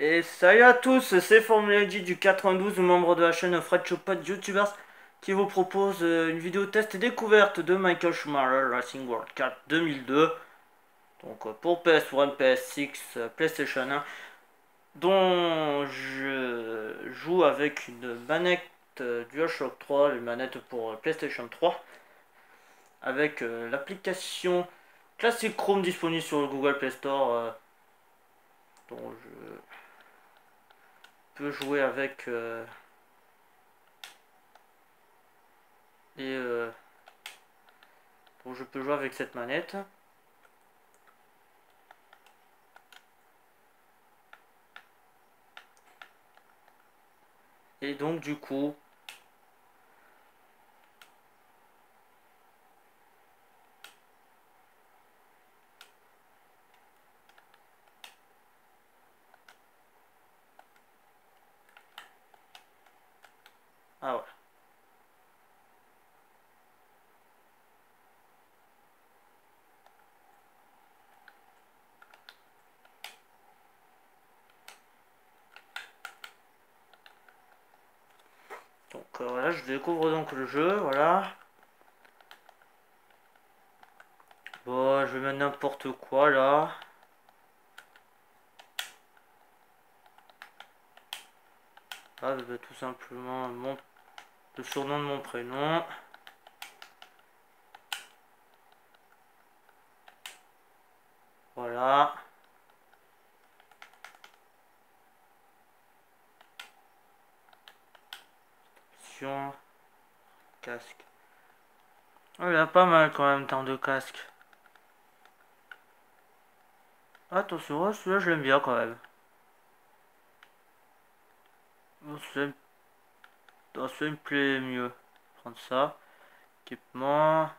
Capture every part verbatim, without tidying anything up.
Et salut à tous, c'est Formule G du quatre-vingt-douze, membre de la chaîne Fred Chopad Youtubers, qui vous propose une vidéo test et découverte de Michael Schumacher Racing World Kart deux mille deux. Donc pour P S un, P S six, PlayStation un, dont je joue avec une manette DualShock trois, une manette pour PlayStation trois, avec l'application classique Chrome disponible sur le Google Play Store, dont je peux jouer avec euh, et euh, dont je peux jouer avec cette manette. Et donc du coup, ah ouais. Donc euh, voilà, je découvre donc le jeu, voilà. Bon, je vais mettre n'importe quoi là. Ah, je vais tout simplement mon le surnom de mon prénom. Voilà. Option. Casque. Oh, il y a pas mal quand même tant de casque. Attention, oh, celui-là je l'aime bien quand même. Oh, c'est... ça me plaît mieux. Prendre ça. Équipement.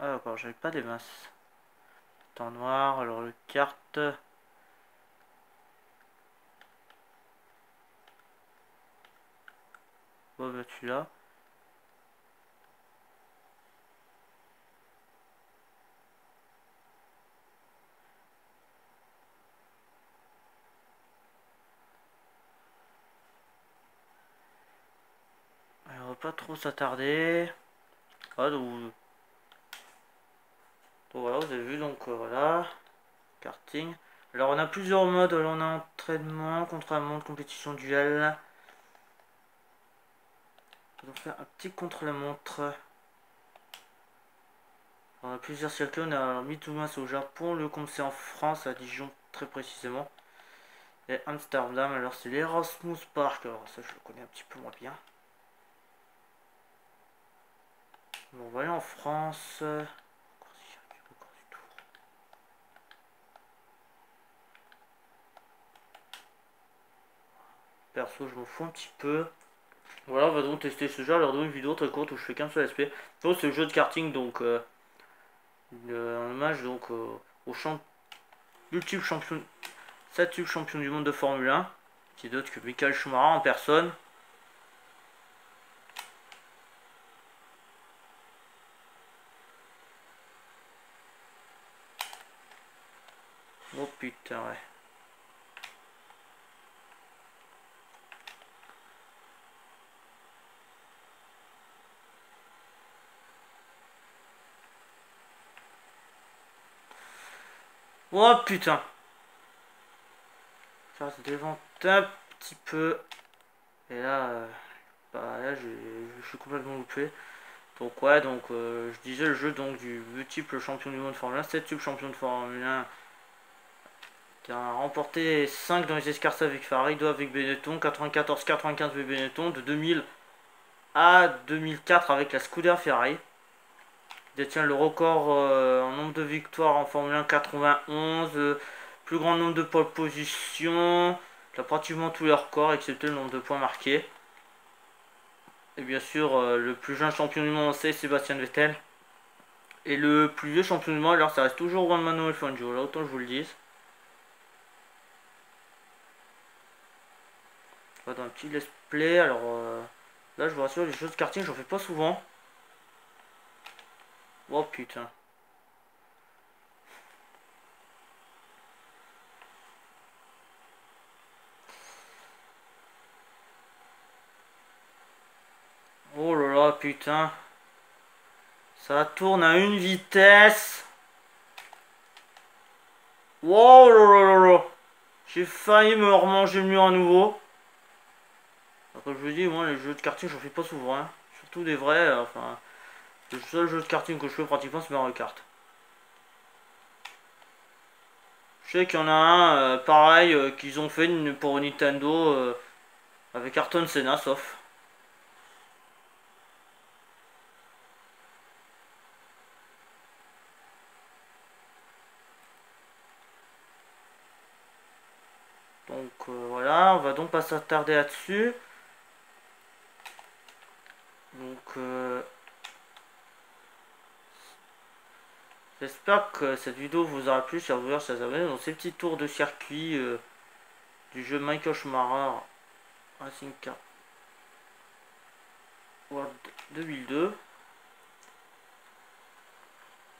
Ah d'accord, j'avais pas des masses. Temps noir, alors le carte. Bon bah celui-là. Pas trop s'attarder. Ah, donc, donc voilà, vous avez vu, donc euh, voilà, karting. Alors on a plusieurs modes. Alors, on a entraînement, contre-la-montre, compétition, duel. On va faire un petit contre-la-montre. On a plusieurs circuits. On a Mitsuma au Japon, le Comte c'est en France, à Dijon très précisément, et Amsterdam. Alors c'est l'Erasmus Park. Alors ça je le connais un petit peu moins bien. Bon, on va aller en France. Perso, je m'en fous un petit peu. Voilà, on va donc tester ce jeu. Alors, dans une vidéo très courte où je fais qu'un seul aspect. Donc, c'est le jeu de karting, donc euh, un hommage donc euh, au champ multiple champion, septuple champion du monde de Formule un, qui est d'autre que Michael Schumacher en personne. Oh putain, ouais. Oh putain. Ça se dévente un petit peu. Et là, euh, bah, là je, je suis complètement loupé. Donc ouais, donc euh, je disais le jeu donc du multiple champion du monde de Formule un, septuple champion de Formule un. A remporté cinq dans les escarcelles avec Ferrari, deux avec Benetton, quatre-vingt-quatorze quatre-vingt-quinze avec Benetton, de deux mille à deux mille quatre avec la Scuderia Ferrari. Il détient le record euh, en nombre de victoires en Formule un, quatre-vingt-onze, euh, plus grand nombre de pole position, il a pratiquement tous les records excepté le nombre de points marqués. Et bien sûr, euh, le plus jeune champion du monde c'est Sébastien Vettel. Et le plus vieux champion du monde, alors ça reste toujours Juan Manuel Fangio, là autant je vous le dise. Dans un petit let's play, alors euh, là je vous rassure, les jeux de karting j'en fais pas souvent. Oh putain, Oh là là, putain. Ça tourne à une vitesse. Wow, là là là là. J'ai failli me remanger le mur à nouveau. Comme je vous dis, moi, les jeux de karting, j'en fais pas souvent. Hein. Surtout des vrais. Euh, enfin, le seul jeu de karting que je fais pratiquement, c'est Mario Kart. Je sais qu'il y en a un, euh, pareil, euh, qu'ils ont fait pour Nintendo, euh, avec Ayrton Senna, sauf. Donc euh, voilà, on va donc pas s'attarder là-dessus. Donc euh, j'espère que cette vidéo vous aura plu, chers viewers, chers abonnés, dans ces petits tours de circuit euh, du jeu Michael Schumacher Racing World deux mille deux.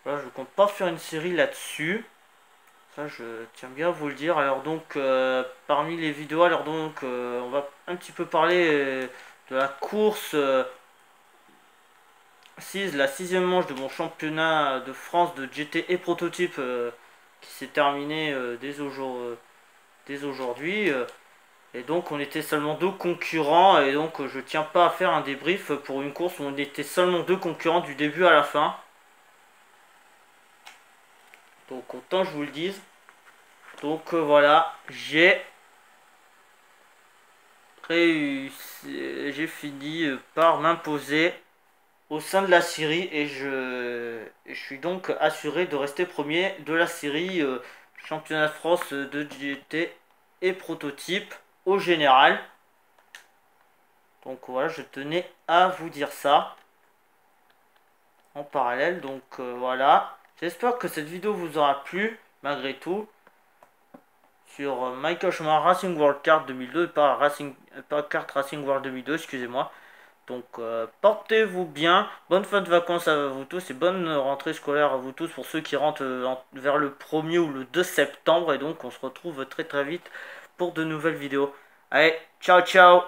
Voilà, je ne compte pas faire une série là-dessus. Ça, je tiens bien à vous le dire. Alors donc, euh, parmi les vidéos, alors donc, euh, on va un petit peu parler euh, de la course euh, six, la sixième manche de mon championnat de France de G T et prototype euh, qui s'est terminé euh, dès aujourd'hui. Euh, et donc, on était seulement deux concurrents. Et donc, je tiens pas à faire un débrief pour une course où on était seulement deux concurrents du début à la fin. Donc autant je vous le dise. Donc euh, voilà, j'ai réussi, j'ai fini euh, par m'imposer au sein de la série et je, je suis donc assuré de rester premier de la série euh, championnat de France de G T et prototype au général. Donc voilà, je tenais à vous dire ça en parallèle. Donc euh, voilà. J'espère que cette vidéo vous aura plu, malgré tout, sur Michael Schumacher Racing World Kart deux mille deux, pas, Racing, pas Kart Racing World deux mille deux, excusez-moi. Donc, euh, portez-vous bien, bonne fin de vacances à vous tous et bonne rentrée scolaire à vous tous pour ceux qui rentrent en, vers le premier ou le deux septembre. Et donc, on se retrouve très très vite pour de nouvelles vidéos. Allez, ciao ciao!